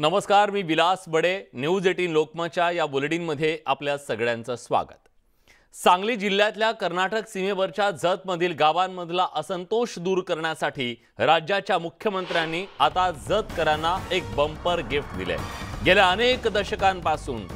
नमस्कार, मी विलास बडे. न्यूज 18 लोकमतच्या या बुलेटिनमध्ये आपल्या सगळ्यांचं स्वागत. सांगली जिल्ह्यातल्या कर्नाटक सीमेवरच्या जतमधील गावांमधला असंतोष दूर करण्यासाठी राज्याच्या मुख्यमंत्र्यांनी आता जतकरांना एक बंपर गिफ्ट दिले. गेल्या अनेक दशकांपासून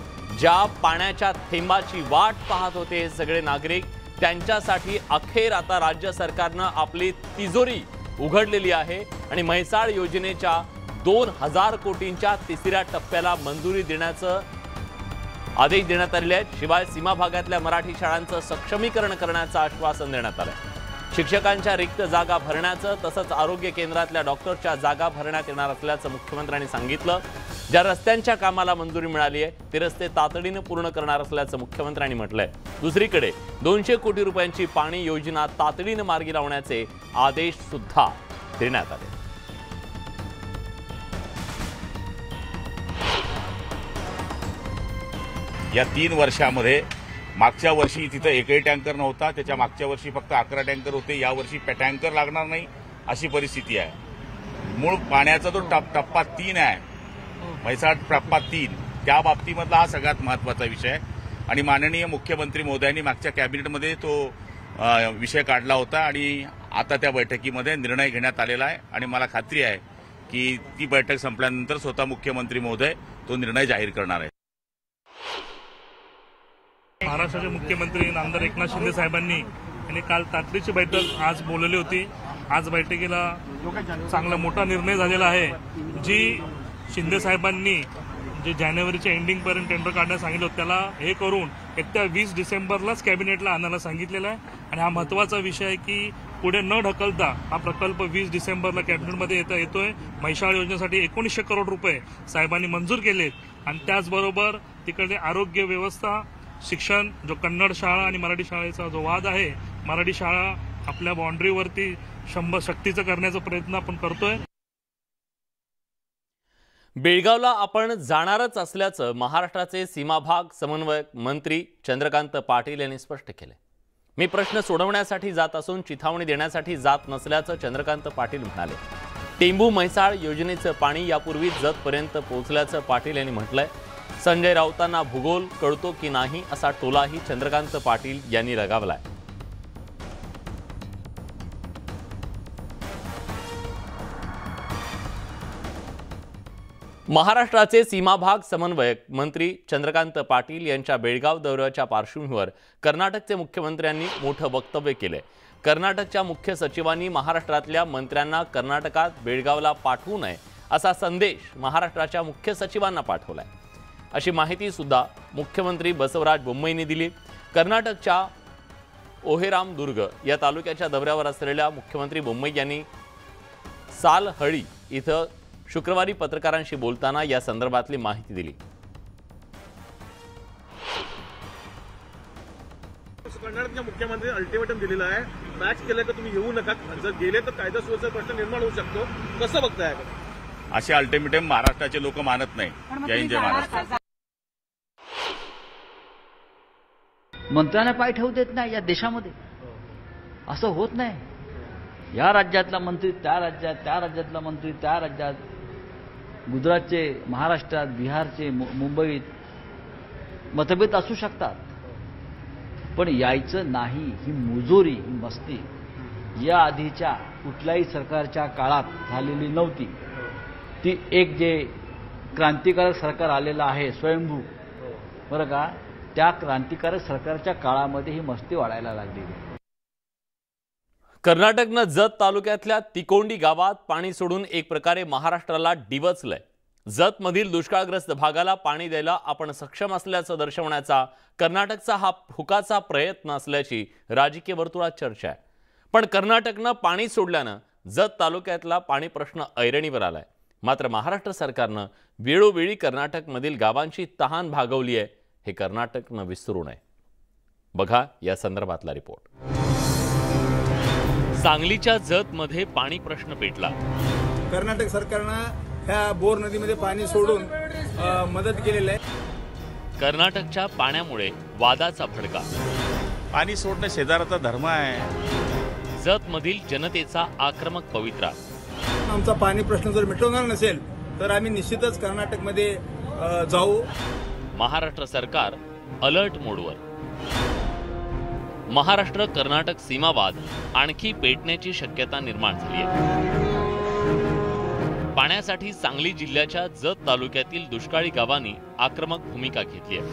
ज्या पाण्याच्या थेंबाची वाट पाहत होते हे सगळे नागरिक, त्यांच्यासाठी अखेर आता राज्य सरकारनं आपली तिजोरी उघडलेली आहे आणि म्हैसाळ योजनेच्या 2000 कोटींच्या तिसऱ्या टप्प्याला मंजुरी देण्याचं आदेश देण्यात आले आहेत. शिवाय सीमा भागातल्या मराठी शाळांचं सक्षमीकरण करण्याचं आश्वासन देण्यात आलं आहे. शिक्षकांच्या रिक्त जागा भरण्याचं तसंच आरोग्य केंद्रातल्या डॉक्टरच्या जागा भरण्यात येणार असल्याचं मुख्यमंत्र्यांनी सांगितलं. ज्या रस्त्यांच्या कामाला मंजुरी मिळाली आहे ते रस्ते तातडीने पूर्ण करणार असल्याचं मुख्यमंत्र्यांनी म्हटलंय. दुसरीकडे 200 कोटी रुपयांची पाणी योजना तातडीने मार्गी लावण्याचे आदेश सुद्धा देण्यात आले. या 3 वर्षांमध्ये मागच्या वर्षी तिथे एकही टँकर नव्हता, त्याच्या मागच्या वर्षी फक्त 11 टँकर होते. यावर्षी टँकर लागणार नाही अशी परिस्थिती आहे. मूळ पाण्याचा जो टप्पा 3 आहे, म्हैसाळ टप्पा 3, त्या बाबतीमधला हा सगळ्यात महत्त्वाचा विषय आहे. आणि माननीय मुख्यमंत्री मोदयांनी मागच्या कॅबिनेटमध्ये तो विषय काढला होता आणि आता त्या बैठकीमध्ये निर्णय घेण्यात आलेला आहे. आणि मला खात्री आहे की ती बैठक संपल्यानंतर स्वतः मुख्यमंत्री महोदय तो निर्णय जाहीर करणार आहे. महाराष्ट्राचे मुख्यमंत्री आमदार एकनाथ शिंदे साहेबांनी काल तातडीची बैठक आज बोलवली होती. आज बैठकीला चांगला मोठा निर्णय झालेला आहे. जी शिंदे साहेबांनी जे जानेवारीच्या एंडिंगपर्यंत टेंडर काढण्यास सांगितलं होतं त्याला हे करून 21 डिसेंबरलाच कॅबिनेटला आणायला सांगितलेलं आहे. आणि हा महत्त्वाचा विषय आहे की पुढे न ढकलता हा प्रकल्प 20 डिसेंबरला कॅबिनेटमध्ये येतोय. म्हैसाळ योजनेसाठी 1900 करोड रुपये साहेबांनी मंजूर केलेत. आणि त्याचबरोबर तिकडे आरोग्य व्यवस्था, शिक्षण, जो कन्नड शाळा आणि मराठी शाळेचा जो वाद आहे, मराठी शाळा आपल्या बाउंड्रीवरती 100 शक्तीचं करण्याचा प्रयत्न आपण करतोय. बेळगावला आपण जाणारच असल्याचं महाराष्ट्राचे सीमाभाग समन्वयक मंत्री चंद्रकांत पाटील यांनी स्पष्ट केले. मी प्रश्न सोडवण्यासाठी जात असून चिथावणी देण्यासाठी जात नसल्याचं चंद्रकांत पाटील म्हणाले. टेंबू म्हैसाळ योजनेचं पाणी यापूर्वी जतपर्यंत पोहोचल्याचं पाटील यांनी म्हटलंय. संजय राऊतांना भूगोल कळतो की नाही असा टोलाही चंद्रकांत पाटील यांनी लगावलाय. महाराष्ट्राचे सीमाभाग समन्वयक मंत्री चंद्रकांत पाटील यांच्या बेळगाव दौऱ्याच्या पार्श्वभूमीवर कर्नाटकचे मुख्यमंत्र्यांनी मोठं वक्तव्य केलंय. कर्नाटकच्या मुख्य सचिवांनी महाराष्ट्रातल्या मंत्र्यांना कर्नाटकात बेळगावला पाठवू नये असा संदेश महाराष्ट्राच्या मुख्य सचिवांना पाठवलाय, अशी माहिती सुद्धा मुख्यमंत्री बसवराज बोम्मईंनी दिली. कर्नाटकच्या ओहेरामदुर्ग या तालुक्याच्या दौऱ्यावर असलेल्या मुख्यमंत्री बोम्मई यांनी सालहळी इथं शुक्रवारी पत्रकारांशी बोलताना या संदर्भातली माहिती दिली. कर्नाटकच्या मुख्यमंत्री अल्टिमेटम दिलेला आहे, मॅच केलं तर तुम्ही येऊ नका, जर गेले तर कायदा सुव्यवस्थेचा प्रश्न निर्माण होऊ शकतो. कसं बघताय? असे अल्टिमेटम महाराष्ट्राचे लोक मानत नाही. जय हिंद, जय महाराष्ट्र. मंत्र्यांना पाय ठेवू देत नाही या देशामध्ये, असं होत नाही. या राज्यातला मंत्री त्या राज्यात, त्या राज्यातला मंत्री त्या राज्यात, गुजरातचे महाराष्ट्रात, बिहारचे मुंबईत मतभेद असू शकतात, पण यायचं नाही. ही मुजोरी, ही मस्ती या आधीच्या कुठल्याही सरकारच्या काळात झालेली नव्हती. ती एक जे क्रांतिकारक सरकार आलेलं आहे स्वयंभू, बरं का, त्या क्रांतिकारक सरकारच्या काळामध्ये ही मस्ती वाढायला लागली. कर्नाटकनं जत तालुक्यातल्या तिकोंडी गावात पाणी सोडून एक प्रकारे महाराष्ट्राला डिवचलंय. जतमधील दुष्काळग्रस्त भागाला पाणी द्यायला आपण सक्षम असल्याचं दर्शवण्याचा कर्नाटकचा हा फुकाचा प्रयत्न असल्याची राजकीय वर्तुळात चर्चा आहे. पण कर्नाटकनं पाणी सोडल्यानं जत तालुक्यातला पाणी प्रश्न ऐरणीवर आलाय. मात्र महाराष्ट्र सरकारनं वेळोवेळी कर्नाटकमधील गावांची तहान भागवली आहे, हे कर्नाटकनं विसरू नये. बघा या संदर्भातला रिपोर्ट. सांगलीच्या जतमध्ये पाणी प्रश्न पेटला. कर्नाटक सरकारनं ह्या बोर नदीमध्ये पाणी सोडून मदत केलेली आहे. कर्नाटकच्या पाण्यामुळे वादाचा भडका. पाणी सोडणं शेजाराचा धर्म आहे. जतमधील जनतेचा आक्रमक पवित्रा. आमचा पाणी प्रश्न जर मिटवणार नसेल तर आम्ही निश्चितच कर्नाटक मध्ये जाऊ। महाराष्ट्र सरकार अलर्ट मोडवर। महाराष्ट्र कर्नाटक सीमावाद आणखी पेटण्याची शक्यता निर्माण झाली आहे। पाण्यासाठी सांगली जिल्ह्याच्या जत तालुक्यातील दुष्काळी गावांनी आक्रमक भूमिका घेतली आहे।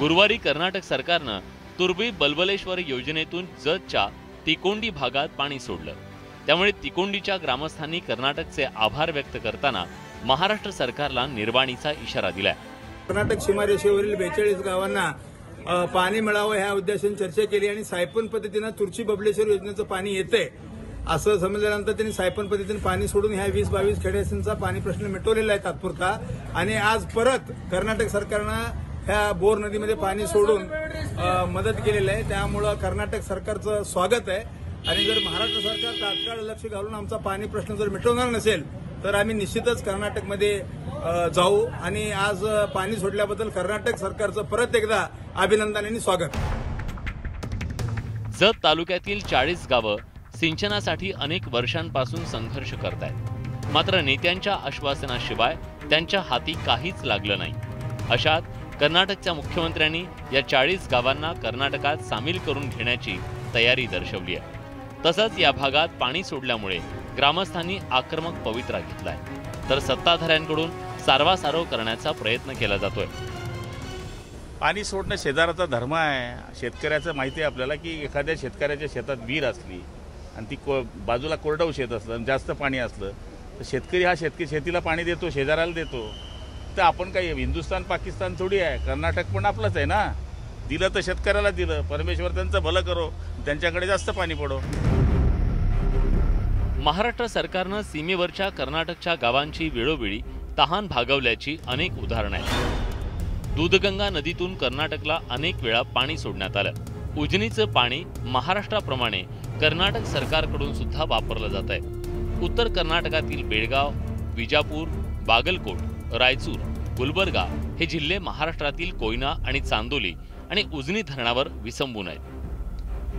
गुरुवारी कर्नाटक सरकारनं तुर्बी बलबलेश्वर योजनेतून जतच्या तिकोंडी भागात पाणी सोडलं। त्यामुळे तिकोंडीच्या ग्रामस्थांनी कर्नाटकचे आभार व्यक्त करताना महाराष्ट्र सरकारला निर्वाणीचा इशारा दिलाय। कर्नाटक सीमारेषेवरील 42 गावांना पाणी मिळावं ह्या उद्देशाने चर्चा केली आणि सायपन पद्धतीने तुर्ची बबलेश्वर योजनेचं पाणी येते असं समजल्यानंतर त्यांनी सायपन पद्धतीने पाणी सोडून ह्या 20-22 खेड्यांचा पाणी प्रश्न मिटवलेला आहे तात्पुरता। आणि आज परत कर्नाटक सरकारनं ह्या बोर नदीमध्ये पाणी सोडून मदत केलेली आहे। त्यामुळे कर्नाटक सरकारचं स्वागत आहे आणि जर महाराष्ट्र सरकार तात्काळ लक्ष घालून आमचा पाणी प्रश्न जर मिटवणार नसेल तर आम्ही निश्चितच कर्नाटक मध्ये जाऊ आणि आज पाणी सोडल्याबद्दल कर्नाटक सरकारचं परत एकदा अभिनंदन आणि स्वागत। जत तालुक्यातील 40 गावं सिंचनासाठी अनेक वर्षांपासून संघर्ष करतायत, मात्र नेत्यांच्या आश्वासनाशिवाय त्यांच्या हाती काहीच लागलं नाही। अशात कर्नाटकच्या मुख्यमंत्र्यांनी या 40 गावांना कर्नाटकात सामील करून घेण्याची तयारी दर्शवली आहे। तसंच या भागात पाणी सोडल्यामुळे ग्रामस्थांनी आक्रमक पवित्रा घेतलाय, तर सत्ताधाऱ्यांकडून सारवासारव करण्याचा प्रयत्न केला जातोय। पाणी सोडणं शेजाराचा धर्म आहे। शेतकऱ्याचं माहिती आहे आपल्याला की एखाद्या शेतकऱ्याच्या शेतात विहीर असली आणि ती बाजूला कोरडवं शेत असलं, जास्त पाणी असलं तर शेतकरी हा शेतीला पाणी देतो, शेजाऱ्याला देतो। तर आपण काय हिंदुस्तान पाकिस्तान थोडी आहे, कर्नाटक पण आपलंच आहे ना। दिलं तर शेतकऱ्याला दिलं, परमेश्वर त्यांचं भलं करो, त्यांच्याकडे जास्त पाणी पडो। महाराष्ट्र सरकारनं सीमेवरच्या कर्नाटकच्या गावांची वेळोवेळी तहान भागवल्याची अनेक उदाहरणं आहेत। दूधगंगा नदीतून कर्नाटकला अनेक वेळा पाणी सोडण्यात आलं। उजनीचं पाणी महाराष्ट्राप्रमाणे कर्नाटक सरकारकडून सुद्धा वापरलं जात आहे। उत्तर कर्नाटकातील बेळगाव, विजापूर, बागलकोट, रायचूर, गुलबर्गा हे जिल्हे महाराष्ट्रातील कोयना आणि चांदोली आणि उजनी धरणावर विसंबून आहेत।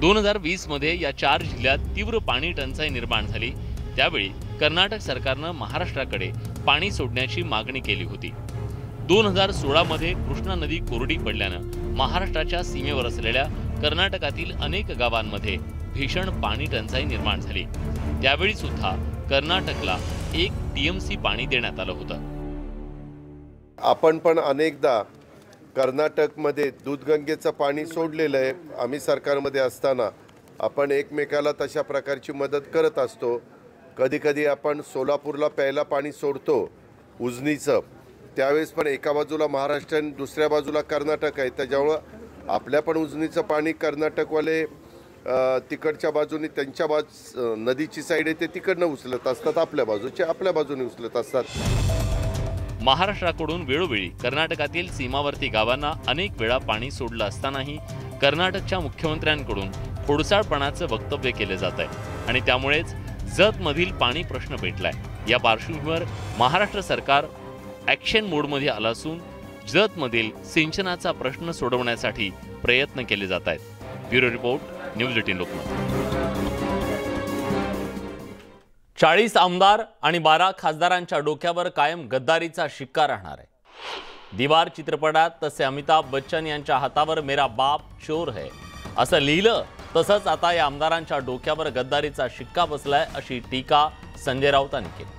2020 मध्ये या 4 जिल्ह्यात तीव्र पाणी टंचाई निर्माण झाली। त्यावेळी कर्नाटक सरकारनं महाराष्ट्राकडे पाणी सोडण्याची मागणी केली होती। 2016 मध्ये कृष्णा नदी कोरडी पडल्यानं महाराष्ट्राच्या सीमेवर असलेल्या कर्नाटकातील अनेक गावांमध्ये भीषण पाणी टंचाई निर्माण झाली। त्यावेळी सुद्धा कर्नाटकला 1 TMC पाणी देण्यात आलं होतं। आपण पण अनेकदा कर्नाटकमध्ये दूधगंगेचं पाणी सोडलेलं आहे। आम्ही सरकारमध्ये असताना आपण एकमेकाला तशा प्रकारची मदत करत असतो। कधीकधी आपण सोलापूरला प्यायला पाणी सोडतो उजनीचं, त्यावेळेस पण एका बाजूला महाराष्ट्र आणि दुसऱ्या बाजूला कर्नाटक आहे। त्याच्यामुळं आपल्या पण उजनीचं पाणी कर्नाटकवाले तिकडच्या बाजूने त्यांच्या नदीची साईड आहे ते तिकडनं उचलत असतात, आपल्या बाजूचे आपल्या बाजूने उचलत असतात। महाराष्ट्राकडून वेळोवेळी कर्नाटकातील सीमावर्ती गावांना अनेक वेळा पाणी सोडलं असतानाही कर्नाटकच्या मुख्यमंत्र्यांकडून खोडसाळपणाचं वक्तव्य केले जात आहे आणि त्यामुळेच जतमधील पाणी प्रश्न पेटलाय। या पार्श्वभूमीवर महाराष्ट्र सरकार ॲक्शन मोडमध्ये आलं असून जतमधील सिंचनाचा प्रश्न सोडवण्यासाठी प्रयत्न केले जात आहेत। ब्युरो रिपोर्ट, न्यूज 18 लोकमत। 40 आमदार आणि 12 खासदारांच्या डोक्यावर कायम गद्दारीचा शिक्का राहणार आहे। दीवार चित्रपटात तसे अमिताभ बच्चन यांच्या हातावर मेरा बाप चोर है असं लिहिलं, तसंच आता या आमदारांच्या डोक्यावर गद्दारीचा शिक्का बसलाय अशी टीका संजय राऊतांनी केली।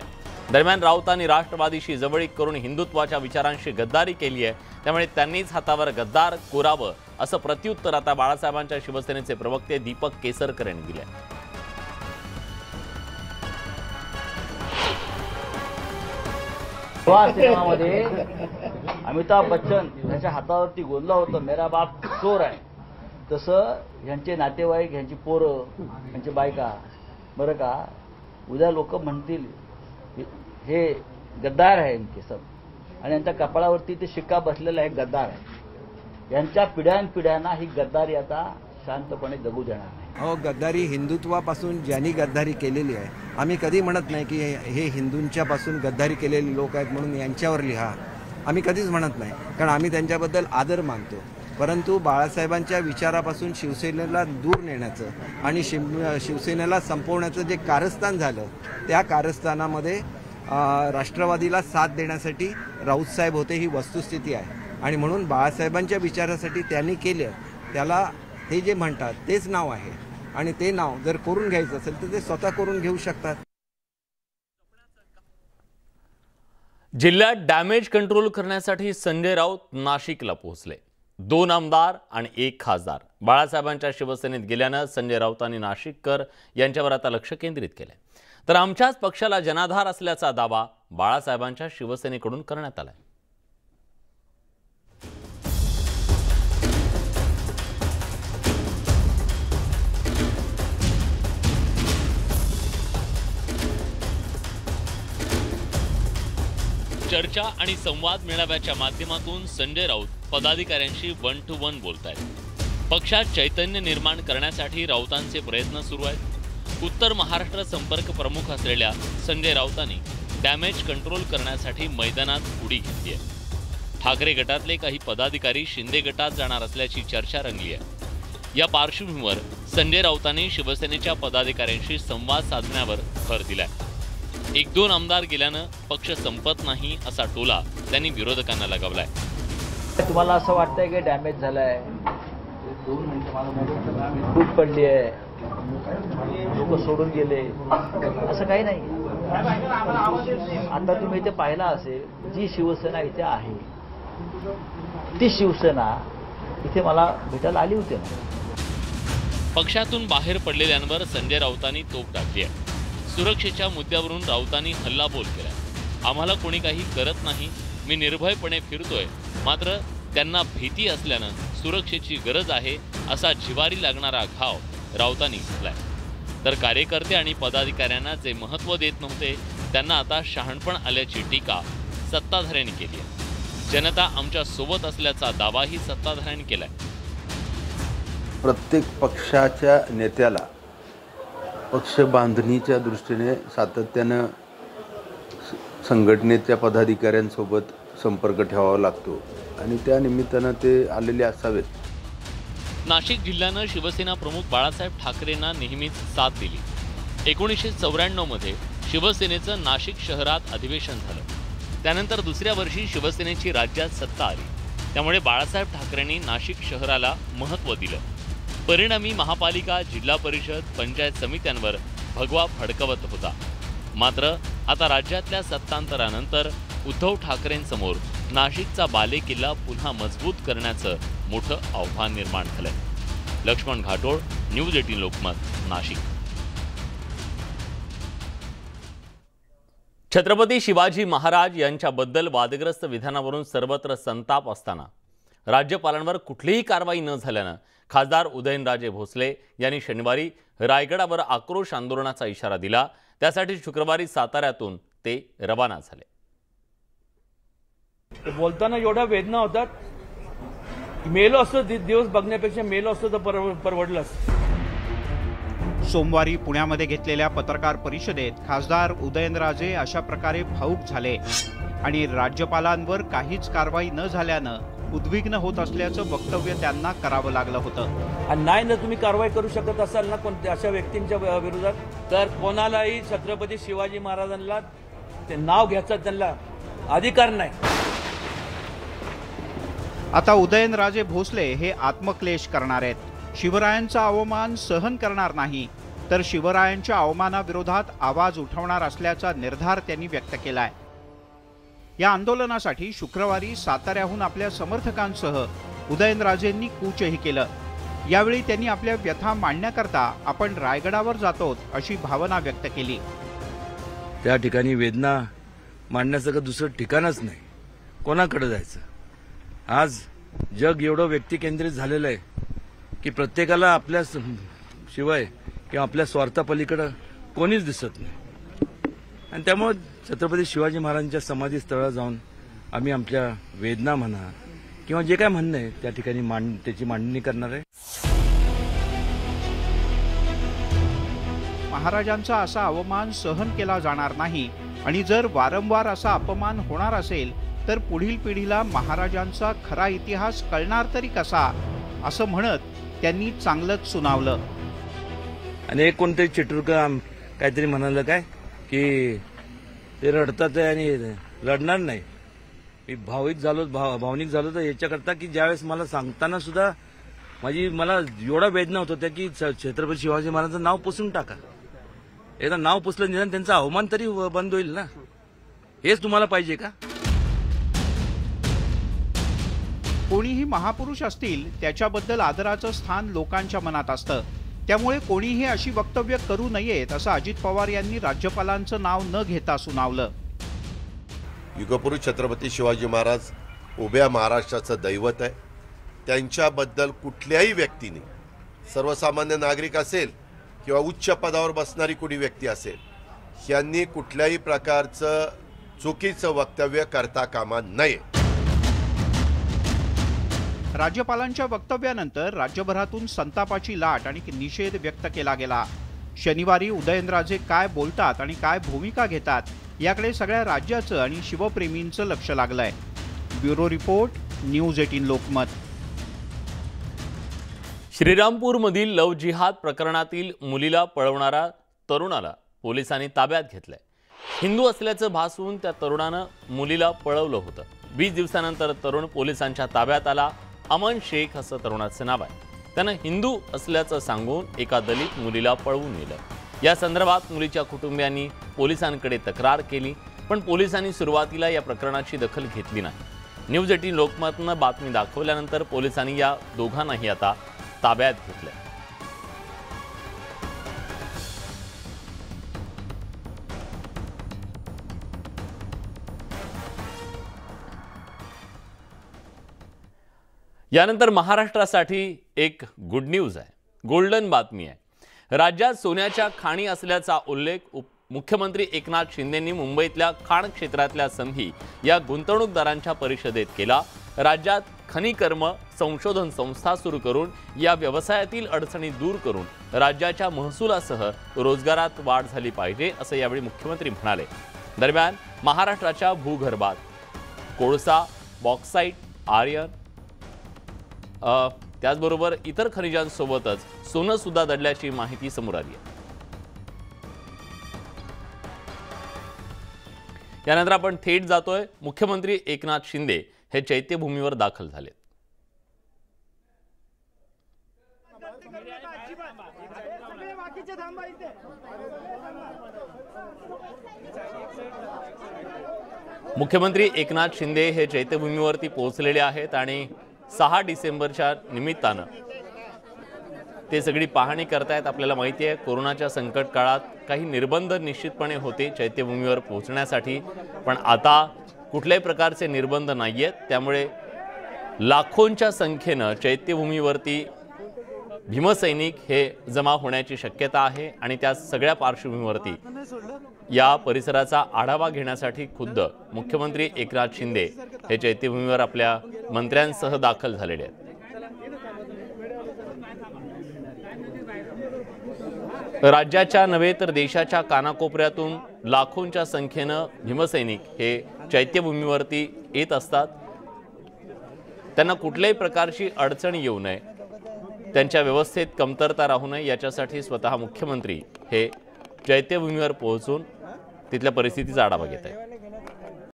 दरम्यान राऊतांनी राष्ट्रवादीशी जवळीक करून हिंदुत्वाच्या विचारांशी गद्दारी केली आहे, त्यामुळे त्यांनीच हातावर गद्दार कोरावं असं प्रत्युत्तर आता बाळासाहेबांच्या शिवसेनेचे प्रवक्ते दीपक केसरकर यांनी दिलं। सिनेमामध्ये अमिताभ बच्चन यांच्या हातावरती गोंधळ होता, मेरा बाप चोर आहे। तसं यांचे नातेवाईक, यांची पोरं, यांची बायका, बरं का, उद्या लोक म्हणतील हे गद्दार आहे यांचे सब, आणि यांच्या कपाळावरती ते शिक्का बसलेला आहे, गद्दार आहे। यांच्या पिढ्यानपिढ्यांना ही गद्दारी आता शांतपणे जगू देणार नाही। अहो गद्दारी हिंदुत्वापासून ज्यांनी गद्दारी केलेली आहे, आम्ही कधी म्हणत नाही की हे हिंदूंच्यापासून गद्दारी केलेले लोक आहेत म्हणून यांच्यावर लिहा, आम्ही कधीच म्हणत नाही, कारण आम्ही त्यांच्याबद्दल आदर मानतो। परंतु बाळासाहेबांच्या विचारापासून शिवसेनेला दूर नेण्याचं आणि शिवसेनेला संपवण्याचं जे कारस्थान झालं त्या कारस्थानामध्ये राष्ट्रवादीला साथ देण्यासाठी राऊतसाहेब होते, ही वस्तुस्थिती आहे। आणि म्हणून बाळासाहेबांच्या विचारासाठी त्यांनी केलं त्याला हे जे म्हणतात तेच नाव आहे आणि ते नाव जर करून घ्यायचं असेल तर ते स्वतः करून घेऊ शकतात। जिल्ह्यात डॅमेज कंट्रोल करण्यासाठी संजय राऊत नाशिकला पोहोचले। 2 आमदार आणि 1 खासदार बाळासाहेबांच्या शिवसेनेत गेल्यानं संजय राऊतांनी नाशिककर यांच्यावर आता लक्ष केंद्रित केले। तर आमच्याच पक्षाला जनाधार असल्याचा दावा बाळासाहेबांच्या शिवसेनेकडून करण्यात आला। चर्चा आणि संवाद मेळाव्याच्या माध्यमातून संजय राऊत पदाधिकाऱ्यांशी 1 to 1 बोलत आहेत। पक्षात चैतन्य निर्माण करण्यासाठी राऊतांचे प्रयत्न सुरू आहेत। उत्तर महाराष्ट्र संपर्क प्रमुख असलेल्या संजय राऊतांनी डॅमेज कंट्रोल करण्यासाठी मैदानात उडी घेतली आहे। ठाकरे गटातले काही पदाधिकारी शिंदे गटात जाणार असल्याची चर्चा रंगली आहे। या पार्श्वभूमीवर संजय राऊतांनी शिवसेनेच्या पदाधिकाऱ्यांशी संवाद साधण्यावर भर दिला आहे। 1-2 आमदार गेल्यानं पक्ष संपत नाही असा टोला त्यांनी विरोधकांना लगावलाय। तुम्हाला असं वाटतंय की डॅमेज झालाय, फूट पडली आहे, लोक सोडून गेले, असं काही नाही। आता तुम्ही इथे पाहिला असेल जी शिवसेना इथे आहे ती शिवसेना इथे मला भेटायला आली होती। पक्षातून बाहेर पडलेल्यांवर संजय राऊतांनी तोफ टाकली आहे। सुरक्षेच्या मुद्द्यावरून राऊतांनी हल्लाबोल केला। आम्हाला कोणी काही करत नाही, मी निर्भयपणे फिरतोय, मात्र त्यांना भीती असल्यानं सुरक्षेची गरज आहे असा जिवारी लागणारा घाव राऊतांनी घेतलाय। तर कार्यकर्ते आणि पदाधिकाऱ्यांना जे महत्त्व देत नव्हते त्यांना आता शहाणपण आल्याची टीका सत्ताधाऱ्यांनी केली आहे। जनता आमच्या सोबत असल्याचा दावाही सत्ताधाऱ्यांनी केलाय। प्रत्येक पक्षाच्या नेत्याला पक्ष बांधणीच्या दृष्टीने सातत्याने संघटनेच्या पदाधिकाऱ्यांसोबत संपर्क ठेवावा लागतो आणि त्या निमित्ताने ते आलेले असावेत। नाशिक जिल्ह्याने शिवसेना प्रमुख बाळासाहेब ठाकरेंना नेहमीच साथ दिली। 1994 मध्ये शिवसेनेचं नाशिक शहरात अधिवेशन झालं, त्यानंतर दुसऱ्या वर्षी शिवसेनेची राज्यात सत्ता आली। त्यामुळे बाळासाहेब ठाकरेंनी नाशिक शहराला महत्त्व दिलं। परिणामी महापालिका, जिल्हा परिषद, पंचायत समित्यांवर भगवा फडकवत होता। मात्र आता राज्यातल्या सत्तांतरानंतर उद्धव ठाकरेंसमोर नाशिकचा बालेकिल्ला पुन्हा मजबूत करण्याचं मोठं आव्हान निर्माण झालंय। लक्ष्मण घाटोळ, न्यूज 18 लोकमत, नाशिक। छत्रपती शिवाजी महाराज यांच्याबद्दल वादग्रस्त विधानावरून सर्वत्र संताप असताना राज्यपालांवर कुठलीही कारवाई न झाल्यानं खासदार उदयनराजे भोसले यांनी शनिवारी रायगडावर आक्रोश आंदोलनाचा इशारा दिला। त्यासाठी शुक्रवारी साताऱ्यातून ते रवाना झाले। बोलताना एवढ्या वेदना होतात, मेलो असतो दिवस बघण्यापेक्षा मेलो असतो तर परवडलं। सोमवारी पुण्यामध्ये घेतलेल्या पत्रकार परिषदेत खासदार उदयनराजे अशा प्रकारे भावूक झाले आणि राज्यपालांवर काहीच कारवाई न झाल्यानं उद्विग्न होत असल्याचं वक्तव्य त्यांना करावं लागलं होतं। नाही ना तुम्ही कारवाई करू शकत असाल ना कोणत्या अशा व्यक्तींच्या विरोधात, तर कोणालाही छत्रपती शिवाजी महाराजांना ते नाव घ्यायचं त्यांना अधिकार नाही। आता उदयनराजे भोसले हे आत्मक्लेश करणार आहेत। शिवरायांचा अवमान सहन करणार नाही तर शिवरायांच्या अवमानाविरोधात आवाज उठवणार असल्याचा निर्धार त्यांनी व्यक्त केला आहे। या आंदोलनासाठी शुक्रवारी साताऱ्याहून आपल्या समर्थकांसह उदयनराजेंनी कूचही केलं। यावेळी त्यांनी आपल्या व्यथा मांडण्याकरता आपण रायगडावर जातो अशी भावना व्यक्त केली। त्या ठिकाणी वेदना मांडण्याचं दुसरं ठिकाणच नाही, कोणाकडे जायचं। आज जग एवढं व्यक्तिकेंद्रित झालेलं आहे की प्रत्येकाला आपल्या शिवाय किंवा आपल्या स्वार्थापलीकडे कोणीच दिसत नाही आणि त्यामुळे छत्रपती शिवाजी महाराजांच्या समाधी स्थळाला जाऊन आम्ही आमच्या वेदना म्हणा किंवा जे काय म्हणणं आहे त्या ठिकाणी त्याची मांडणी करणार आहे। महाराजांचा असा अवमान सहन केला जाणार नाही आणि जर वारंवार असा अपमान होणार असेल तर पुढील पिढीला महाराजांचा खरा इतिहास कळणार तरी कसा, असं म्हणत त्यांनी चांगलंच सुनावलं। आणि एक कोणते चिटूरक काहीतरी म्हणाले काय की ते रडतात आणि लढणार नाही। मी भाविक झालो, भावनिक झालो तर याच्याकरता की ज्यावेळेस मला सांगताना सुद्धा माझी मला एवढा वेदना होत होत्या की छत्रपती शिवाजी महाराजांचं नाव पुसून टाका, एकदा नाव पुसलं निदान त्यांचा अवमान तरी बंद होईल ना, हेच तुम्हाला पाहिजे का? कोणीही महापुरुष असतील त्याच्याबद्दल आदराचं स्थान लोकांच्या मनात असतं, त्यामुळे कोणीही अशी वक्तव्य करू नयेत असं अजित पवार यांनी राज्यपालांचं नाव न घेता सुनावलं। युगपुरुष छत्रपती शिवाजी महाराज उभ्या महाराष्ट्राचं दैवत आहे, त्यांच्याबद्दल कुठल्याही व्यक्तीने, सर्वसामान्य नागरिक असेल किंवा उच्च पदावर बसणारी कोणी व्यक्ती असेल, यांनी कुठल्याही प्रकारचं चुकीचं वक्तव्य करता कामा नये। राज्यपालांच्या वक्तव्यानंतर राज्यभरातून संतापाची लाट आणि निषेध व्यक्त केला गेला। शनिवारी उदयनराजे काय बोलतात आणि काय भूमिका घेतात याकडे सगळ्या राज्याचं आणि शिवप्रेमींचं लक्ष लागलंय। Bureau report, news 18 Lokmat. श्रीरामपूरमधील लव जिहाद प्रकरणातील मुलीला पळवणारा तरुणाला पोलिसांनी ताब्यात घेतलंय। हिंदू असल्याचं भासून त्या तरुणानं मुलीला पळवलं होतं। 20 दिवसानंतर तरुण पोलिसांच्या ताब्यात आला। अमन शेख असं तरुणाचं नाव आहे। त्यानं हिंदू असल्याचं सांगून एका दलित मुलीला पळवून नेलं। या संदर्भात मुलीच्या कुटुंबियांनी पोलिसांकडे तक्रार केली, पण पोलिसांनी सुरुवातीला या प्रकरणाची दखल घेतली नाही। न्यूज 18 लोकमतनं बातमी दाखवल्यानंतर पोलिसांनी या दोघांनाही आता ताब्यात घेतलं। यानंतर महाराष्ट्रासाठी एक गुड न्यूज आहे, गोल्डन बातमी आहे। राज्यात सोन्याच्या खाणी असल्याचा उल्लेख मुख्यमंत्री एकनाथ शिंदेंनी मुंबईतल्या खाण क्षेत्रातल्या संधी या गुंतवणूकदारांच्या परिषदेत केला। राज्यात खनिकर्म संशोधन संस्था सुरू करून या व्यवसायातील अडचणी दूर करून राज्याच्या महसुलासह रोजगारात वाढ झाली पाहिजे, असं यावेळी मुख्यमंत्री म्हणाले। दरम्यान महाराष्ट्राच्या भूगर्भात कोळसा, बॉक्साईट, आर्यन त्याचबरोबर इतर खनिजांसोबतच सोनं सुद्धा दडल्याची माहिती समोर आली आहे। यानंतर आपण थेट जातोय, मुख्यमंत्री एकनाथ शिंदे हे चैत्यभूमीवर दाखल झाले। मुख्यमंत्री एकनाथ शिंदे हे चैत्यभूमीवरती पोहोचलेले आहेत आणि 6 डिसेंबरच्या निमित्तानं ते सगळी पाहणी करतायत। आपल्याला माहिती आहे कोरोनाच्या संकट काळात काही निर्बंध निश्चितपणे होते चैत्यभूमीवर पोहोचण्यासाठी, पण आता कुठल्याही प्रकारचे निर्बंध नाही आहेत, त्यामुळे लाखोंच्या संख्येनं चैत्यभूमीवरती भीमसैनिक हे जमा होण्याची शक्यता आहे। आणि त्या सगळ्या पार्श्वभूमीवरती या परिसराचा आढावा घेण्यासाठी खुद्द मुख्यमंत्री एकनाथ शिंदे हे चैत्यभूमीवर आपल्या मंत्र्यांसह दाखल झालेले आहेत। राज्याच्या नव्हे तर देशाच्या कानाकोपऱ्यातून लाखोंच्या संख्येनं भीमसैनिक हे चैत्यभूमीवरती येत असतात। त्यांना कुठल्याही प्रकारची अडचण येऊ नये, त्यांच्या व्यवस्थेत कमतरता राहू नये, याच्यासाठी स्वतः मुख्यमंत्री हे चैत्यभूमीवर पोहोचून तिथल्या परिस्थितीचा आढावा घेत आहेत।